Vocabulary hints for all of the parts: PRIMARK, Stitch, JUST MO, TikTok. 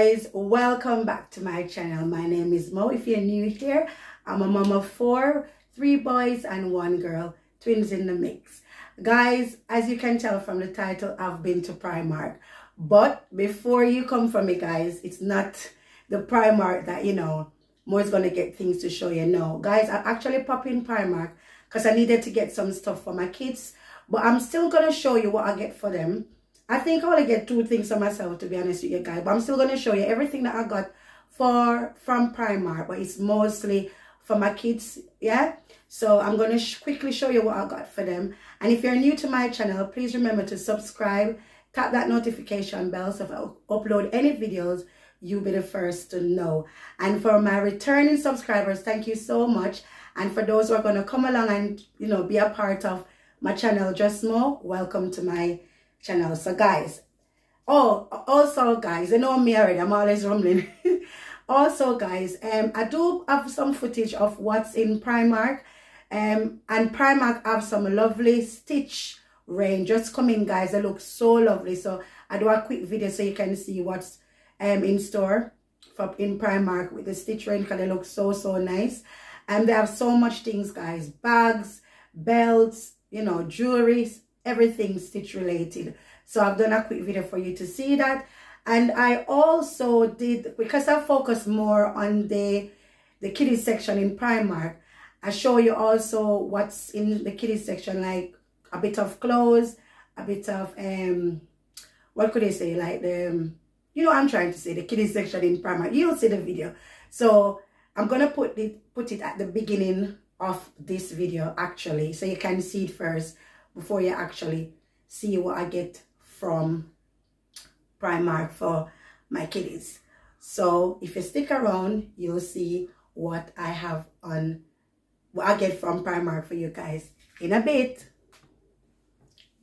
guys, welcome back to my channel. My name is Mo. If you're new here, I'm a mom of 4, 3 boys and 1 girl, twins in the mix. Guys, as you can tell from the title, I've been to Primark. But before you come for me, guys, it's not the Primark that, you know, Mo's gonna get things to show you. No, guys, I actually popped in Primark because I needed to get some stuff for my kids, but I'm still gonna show you what I get for them. I think I only get 2 things for myself, to be honest with you guys, but I'm still going to show you everything that I got from Primark, but it's mostly for my kids, yeah? So I'm going to quickly show you what I got for them. And if you're new to my channel, please remember to subscribe, tap that notification bell, so if I upload any videos, you'll be the first to know. And for my returning subscribers, thank you so much. And for those who are going to come along and, you know, be a part of my channel, Just Mo, welcome to my channel. So guys, also guys, you know me already, I'm always rumbling. Also guys, I do have some footage of what's in Primark, and Primark have some lovely Stitch range just come in, guys. They look so lovely, so I do a quick video so you can see what's in store in Primark with the Stitch range, because they look so nice. And they have so much things, guys: bags, belts, you know, jewelry, everything Stitch related. So I've done a quick video for you to see that. And I also did, because I focus more on the kiddies section in Primark, I show you also what's in the kiddies section, like a bit of clothes, a bit of what could I say, like the you know, I'm trying to say the kiddies section in Primark. You'll see the video, so I'm gonna put it at the beginning of this video actually, so you can see it first before you actually see what I get from Primark for my kiddies. So if you stick around, you'll see what I have on, what I get from Primark for you guys in a bit.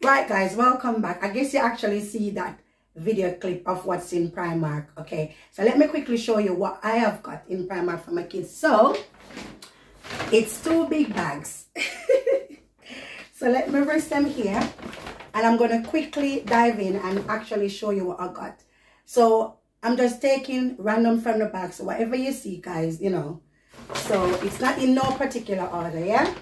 Right guys, welcome back. I guess you actually see that video clip of what's in Primark. Okay, so let me quickly show you what I have got in Primark for my kids. So it's 2 big bags. So let me rest them here, and I'm going to quickly dive in and actually show you what I got. So I'm just taking random from the bag, so whatever you see, guys, you know. So it's not in no particular order, yeah?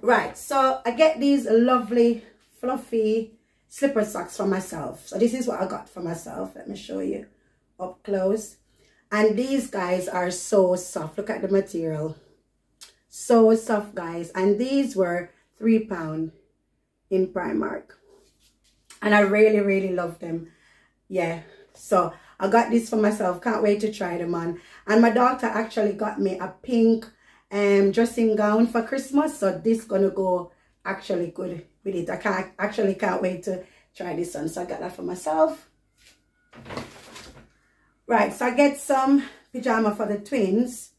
Right, so I get these lovely fluffy slipper socks for myself. So this is what I got for myself. Let me show you up close. And these guys are so soft. Look at the material. So soft, guys. And these were £3 in Primark, and I really love them. Yeah, so I got this for myself. Can't wait to try them on. And my daughter actually got me a pink dressing gown for Christmas, so this gonna go actually good with it. I can't wait to try this on. So I got that for myself. Right, so I get some pajama for the twins.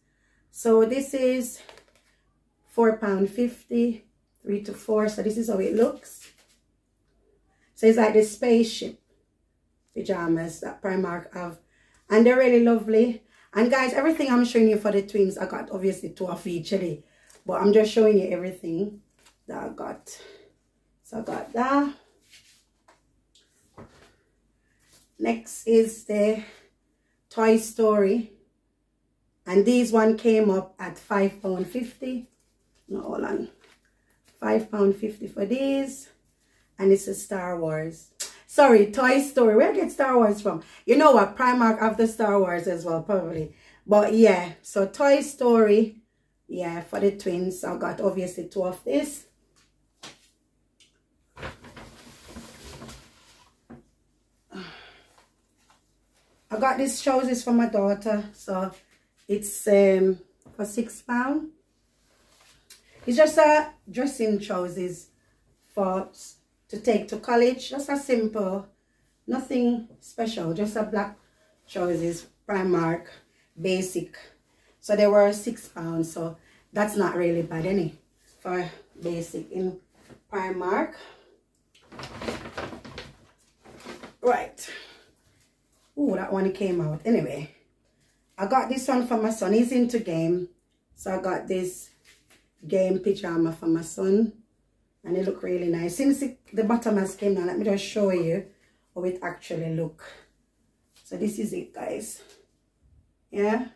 So this is £4.50, 3 to 4. So this is how it looks. So it's like the spaceship pajamas that Primark have, and they're really lovely. And guys, everything I'm showing you for the twins, I got obviously 2 of each, but I'm just showing you everything that I got. So I got that. Next is the Toy Story, and these one came up at £5.50. no, hold on, £5.50 for these. And it's a Star Wars, sorry, Toy Story. Where do you get Star Wars from? You know what, Primark have the Star Wars as well, probably. But yeah, so Toy Story, yeah, for the twins. I got obviously 2 of this. I got these trousers for my daughter, so it's for £6. It's just a dressing trousers for to take to college. Just a simple, nothing special, just a black trousers, Primark, basic. So they were £6, so that's not really bad any for basic in Primark. Right. Oh, that one came out. Anyway, I got this one for my son. He's into game, so I got this game pyjama for my son, and it look really nice. Since the bottom has came down, let me just show you how it actually look. So this is it, guys. Yeah,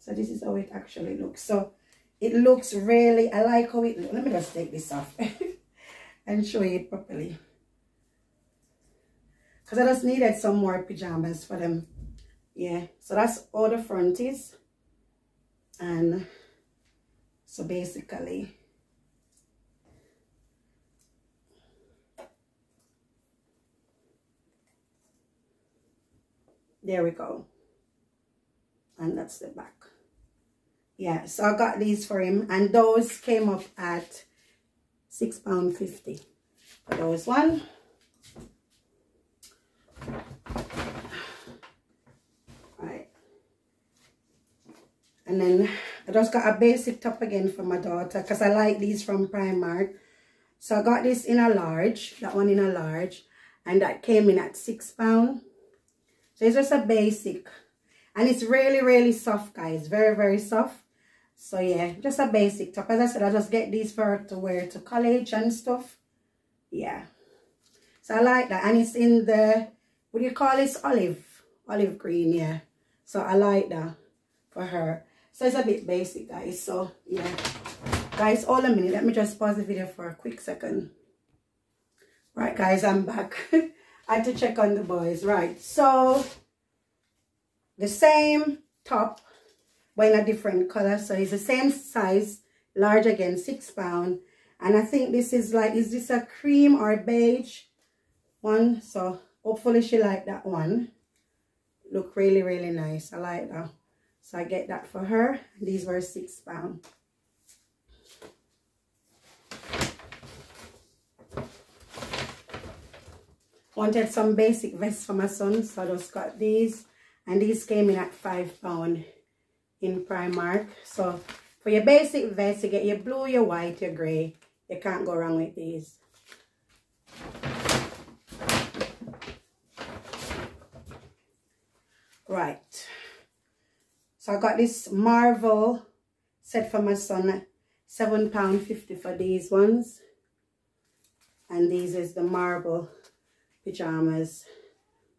so this is how it actually looks. So it looks really, I like how it looks. Let me just take this off and show you it properly, because I just needed some more pajamas for them. Yeah, so that's all the front is. And so basically, there we go. And that's the back. Yeah, so I got these for him, and those came up at £6.50 for those one. And then I just got a basic top again for my daughter, because I like these from Primark. So I got this in a large, that one in a large, and that came in at £6. So it's just a basic. And it's really, really soft, guys. Very, very soft. So yeah, just a basic top. As I said, I just get these for her to wear to college and stuff. Yeah. So I like that. And it's in the, what do you call this? Olive. Olive green, yeah. So I like that for her. So it's a bit basic, guys. So yeah, guys, hold a minute, let me just pause the video for a quick second. Right, guys, I'm back. I had to check on the boys. Right, so the same top but in a different color. So it's the same size, large again, £6. And I think this is like, is this a cream or beige one? So hopefully she liked that one. Look really, really nice. I like that. So I get that for her. These were £6. Wanted some basic vests for my son, so I just got these. And these came in at £5 in Primark. So for your basic vests, you get your blue, your white, your grey. You can't go wrong with these. Right. So I got this Marvel set for my son, £7.50 for these ones. And these is the Marvel pajamas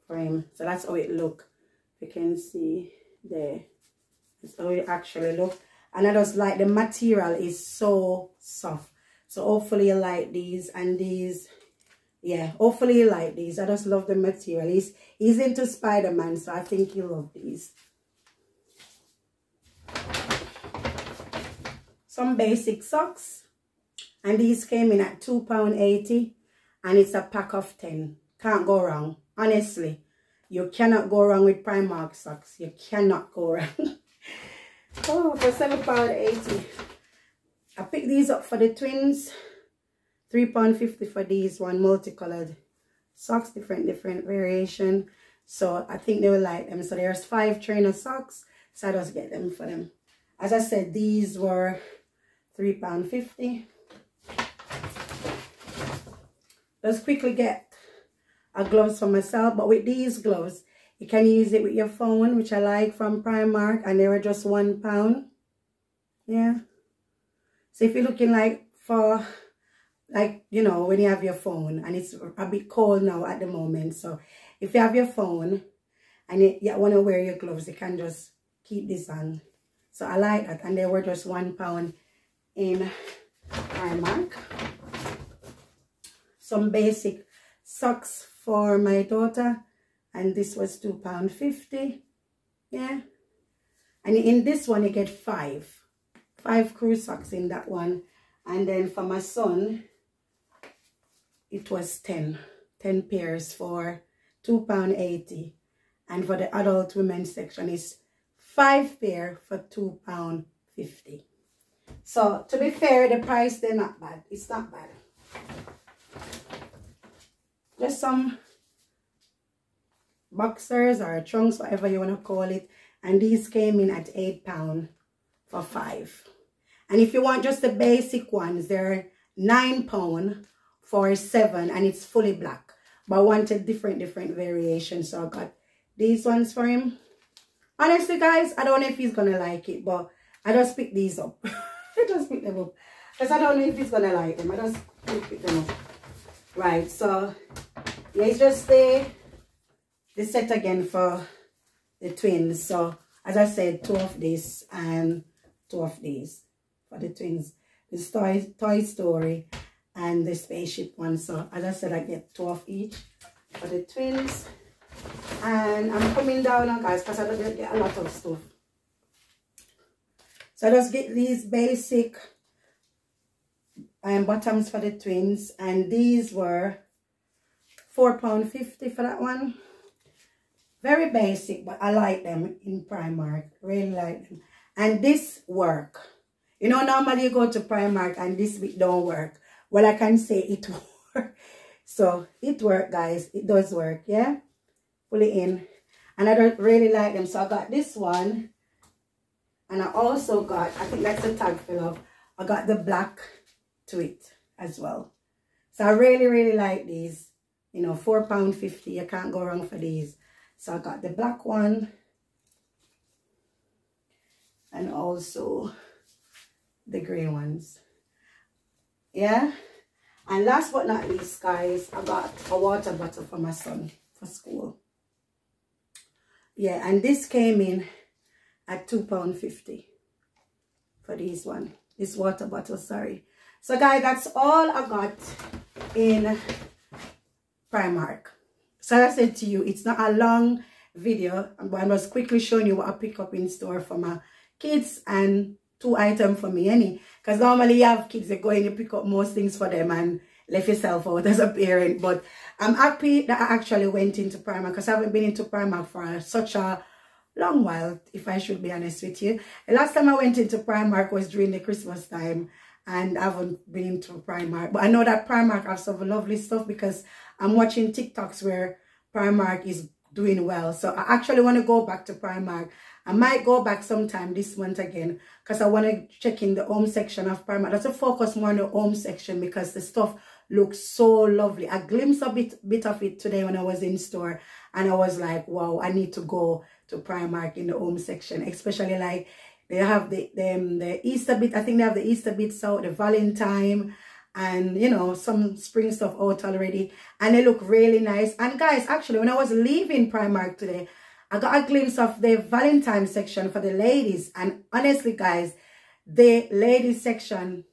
for him. So that's how it look. You can see there. That's how it actually look. And I just like the material is so soft. So hopefully you like these and these. Yeah, hopefully you like these. I just love the material. He's into Spider-Man, so I think he'll love these. Some basic socks, and these came in at £2.80, and it's a pack of 10. Can't go wrong, honestly. You cannot go wrong with Primark socks. You cannot go wrong. Oh, for £7.80. I picked these up for the twins. £3.50 for these one, multicolored socks, different variation. So I think they will like them. So there's 5 trainer socks, so I just get them for them. As I said, these were £3.50. Let's quickly get a gloves for myself, but with these gloves you can use it with your phone, which I like from Primark, and they were just £1. Yeah, so if you're looking like for, like, you know, when you have your phone, and it's a bit cold now at the moment, so if you have your phone and you want to wear your gloves, you can just keep this on. So I like that, and they were just £1 in Primark. Some basic socks for my daughter, and this was £2.50. Yeah, and in this one you get five crew socks in that one. And then for my son it was 10 pairs for £2.80, and for the adult women's section is 5 pair for £2.50. So to be fair, the price, they're not bad. It's not bad. Just some boxers or trunks, whatever you want to call it. And these came in at £8 for 5. And if you want just the basic ones, they're £9 for 7, and it's fully black. But I wanted different variations, so I got these ones for him. Honestly, guys, I don't know if he's gonna like it, but I just picked these up. I just picked them up because I don't know if he's gonna like them. I just picked them up. Right, so yeah, it's just the this set again for the twins. So as I said, two of this and two of these for the twins. This Toy Story and the Spaceship one. So as I said, I get two of each for the twins. And I'm coming down on guys because I don't get a lot of stuff. So I just get these basic bottoms for the twins, and these were £4.50 for that one. Very basic, but I like them in Primark. Really like them. And this work. You know, normally you go to Primark and this bit don't work. Well, I can say it work. So it worked, guys. It does work, yeah? Pull it in. And I don't really like them. So I got this one. And I also got, I think that's a tag fill up. I got the black to it as well. So I really, really like these. You know, £4.50. You can't go wrong for these. So I got the black one. And also the grey ones. Yeah. And last but not least, guys, I got a water bottle for my son for school. Yeah, and this came in at £2.50 for this one. This water bottle, sorry. So, guys, that's all I got in Primark. So, I said to you, it's not a long video, but I was quickly showing you what I pick up in store for my kids and two items for me, any. Because normally you have kids that go in and pick up most things for them and left yourself out as a parent. But I'm happy that I actually went into Primark because I haven't been into Primark for such a long while, if I should be honest with you. The last time I went into Primark was during the Christmas time, and I haven't been to Primark. But I know that Primark has some lovely stuff because I'm watching TikToks where Primark is doing well. So I actually want to go back to Primark. I might go back sometime this month again because I want to check in the home section of Primark. That's a focus more on the home section because the stuff looks so lovely. I glimpsed a bit of it today when I was in store, and I was like, wow, I need to go to Primark in the home section, especially like they have the Easter bit. I think they have the Easter bits out, the Valentine, and you know, some spring stuff out already, and they look really nice. And guys, actually when I was leaving Primark today, I got a glimpse of the Valentine section for the ladies, and honestly guys, the ladies section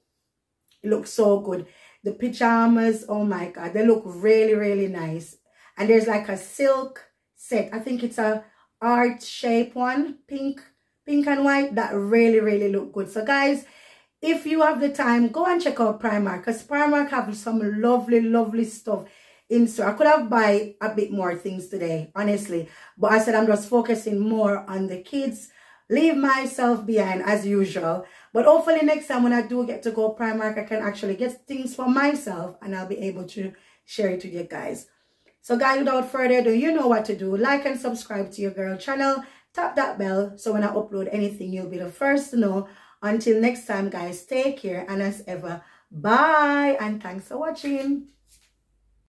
looks so good. The pajamas, oh my god, they look really, really nice. And there's like a silk set, I think it's a heart shape one, pink and white, that really, really look good. So guys, if you have the time, go and check out Primark because Primark have some lovely, lovely stuff in store. I could have buy a bit more things today, honestly, but I said I'm just focusing more on the kids, leave myself behind as usual. But hopefully next time when I do get to go Primark, I can actually get things for myself and I'll be able to share it with you guys. So guys, without further ado, you know what to do. Like and subscribe to your girl channel. Tap that bell so when I upload anything, you'll be the first to know. Until next time, guys, take care. And as ever, bye. And thanks for watching.